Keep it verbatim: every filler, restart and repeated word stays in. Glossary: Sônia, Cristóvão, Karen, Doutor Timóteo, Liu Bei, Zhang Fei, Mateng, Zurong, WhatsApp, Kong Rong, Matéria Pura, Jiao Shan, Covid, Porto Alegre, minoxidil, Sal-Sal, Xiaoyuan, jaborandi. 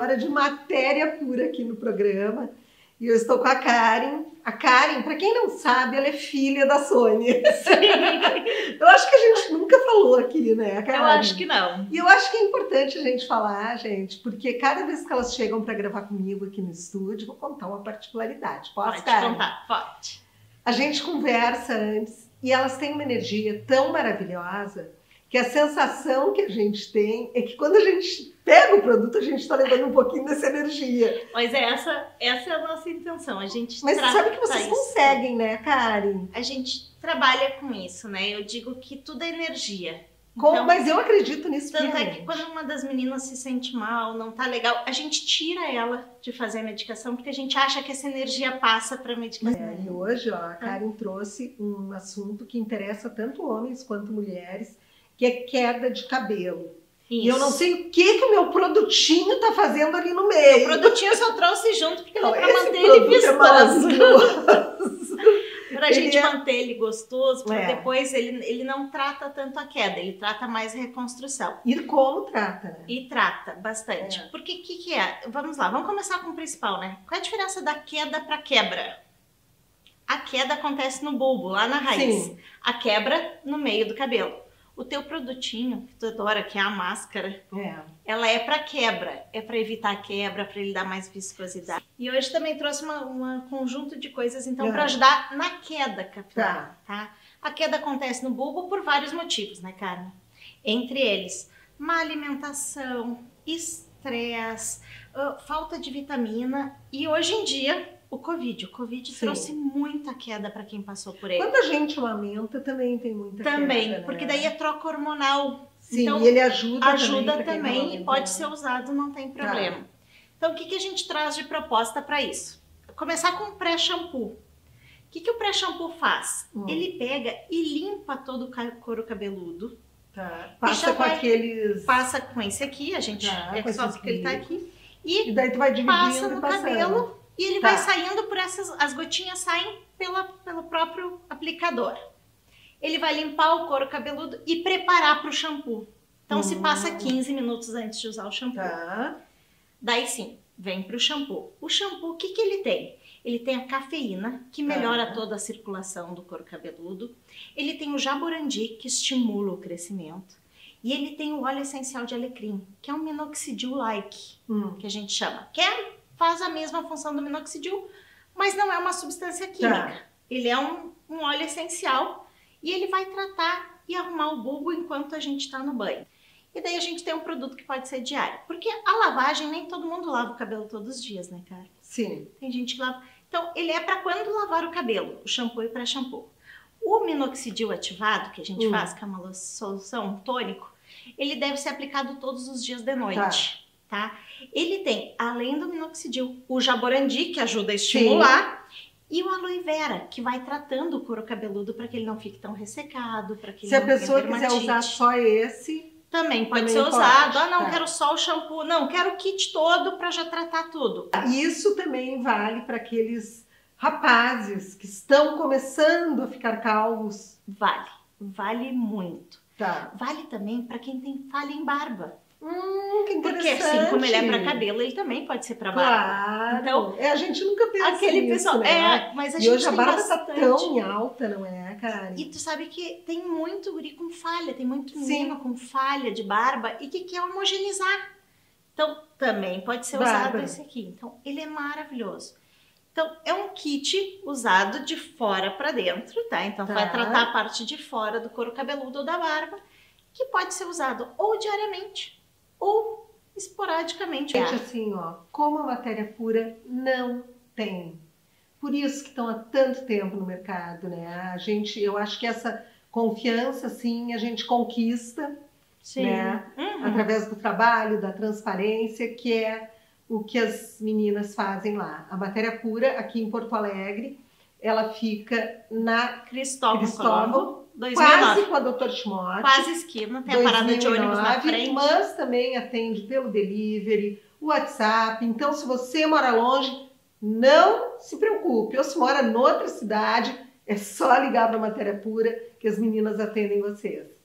Hora de Matéria Pura aqui no programa. E eu estou com a Karen. A Karen, para quem não sabe, ela é filha da Sônia. Sim. Eu acho que a gente nunca falou aqui, né, Karen? Eu acho que não. E eu acho que é importante a gente falar, gente, porque cada vez que elas chegam para gravar comigo aqui no estúdio, vou contar uma particularidade. Posso, pode, Karen? Pode contar, pode. A gente conversa antes e elas têm uma energia tão maravilhosa que a sensação que a gente tem é que quando a gente pega o produto, a gente está levando um pouquinho dessa energia. Mas essa, essa é a nossa intenção. A gente Mas você sabe que vocês conseguem, isso. né, Karen? A gente trabalha com isso, né? Eu digo que tudo é energia. Como? Então, mas eu acredito nisso. Tanto que é que quando uma das meninas se sente mal, não tá legal, a gente tira ela de fazer a medicação, porque a gente acha que essa energia passa pra medicação. É, e hoje, ó, a Karen ah. trouxe um assunto que interessa tanto homens quanto mulheres, que é queda de cabelo. Isso. E eu não sei o que que o meu produtinho tá fazendo ali no meio. O produtinho eu só trouxe junto, porque ele é pra manter ele vistoso. Pra ele gente é... manter ele gostoso, porque é. depois ele, ele não trata tanto a queda, ele trata mais a reconstrução. E como trata, né? E trata bastante. É. Porque o que que é? Vamos lá, vamos começar com o principal, né? Qual é a diferença da queda pra quebra? A queda acontece no bulbo, lá na raiz. Sim. A quebra no meio do cabelo. O teu produtinho, que tu adora, que é a máscara, é. ela é pra quebra, é pra evitar a quebra, pra ele dar mais viscosidade. E hoje também trouxe um conjunto de coisas, então, é. pra ajudar na queda capilar, tá. tá? A queda acontece no bulbo por vários motivos, né, Karen? Entre eles, má alimentação, estresse, falta de vitamina e, hoje em dia, O Covid, o Covid Sim. trouxe muita queda para quem passou por ele. Quando a gente lamenta, também tem muita também, queda. Também, porque né? daí é troca hormonal. Sim, então, e ele ajuda, ajuda também. Ajuda também e pode ser usado, não tem problema. Tá. Então, o que que a gente traz de proposta para isso? Começar com o pré-shampoo. O que que o pré-shampoo faz? Hum. Ele pega e limpa todo o couro cabeludo. Tá. Passa com vai, aqueles... Passa com esse aqui, a gente... Tá, é só porque ele tá aqui. E, e daí tu vai dividindo passa no e cabelo... E ele tá. vai saindo por essas... As gotinhas saem pela, pelo próprio aplicador. Ele vai limpar o couro cabeludo e preparar para o shampoo. Então, hum. se passa quinze minutos antes de usar o shampoo. Tá. Daí sim, vem para o shampoo. O shampoo, o que que ele tem? Ele tem a cafeína, que melhora tá. toda a circulação do couro cabeludo. Ele tem o jaburandi, que estimula o crescimento. E ele tem o óleo essencial de alecrim, que é um minoxidil-like, hum. que a gente chama. Quer? Faz a mesma função do minoxidil, mas não é uma substância química. Tá. Ele é um, um óleo essencial e ele vai tratar e arrumar o bulbo enquanto a gente está no banho. E daí a gente tem um produto que pode ser diário. Porque a lavagem, nem todo mundo lava o cabelo todos os dias, né, cara? Sim. Tem gente que lava. Então, ele é para quando lavar o cabelo, o shampoo e pré-shampoo. O minoxidil ativado, que a gente hum. faz, que é uma solução, um tônico, ele deve ser aplicado todos os dias de noite. Tá. Tá? Ele tem, além do minoxidil, o jaborandi, que ajuda a estimular, Sim. e o aloe vera, que vai tratando o couro cabeludo para que ele não fique tão ressecado. Pra que Se ele a não pessoa quiser usar só esse... Também pode também ser pode. usado. Ah, não, tá. quero só o shampoo. Não, quero o kit todo para já tratar tudo. Isso também vale para aqueles rapazes que estão começando a ficar calvos. Vale, vale muito. Tá. Vale também para quem tem falha em barba. Hum, que interessante. Porque assim como ele é para cabelo, ele também pode ser para barba. Claro. Então, é, a gente nunca pensa aquele nisso, pessoal, né? É, mas a e gente hoje a barba está tão em alta, não é, cara? E tu sabe que tem muito guri com falha, tem muito menino com falha de barba e que quer homogeneizar. Então, também pode ser barba. usado esse aqui. Então, ele é maravilhoso. Então, é um kit usado de fora para dentro, tá? Então, tá. vai tratar a parte de fora do couro cabeludo ou da barba, que pode ser usado ou diariamente, ou esporadicamente. Gente, assim, ó, como a matéria pura não tem. Por isso que estão há tanto tempo no mercado, né? A gente, eu acho que essa confiança, assim, a gente conquista, Sim. né? Uhum. Através do trabalho, da transparência, que é o que as meninas fazem lá. A matéria pura, aqui em Porto Alegre, ela fica na Cristóvão, Cristóvão dois mil e nove. Quase com a Doutor Timóteo. Quase esquina, tem a parada dois mil e nove, de ônibus na frente. Mas também atende pelo delivery, o WhatsApp. Então, se você mora longe, não se preocupe. Ou se mora noutra cidade, é só ligar para a Matéria Pura que as meninas atendem vocês.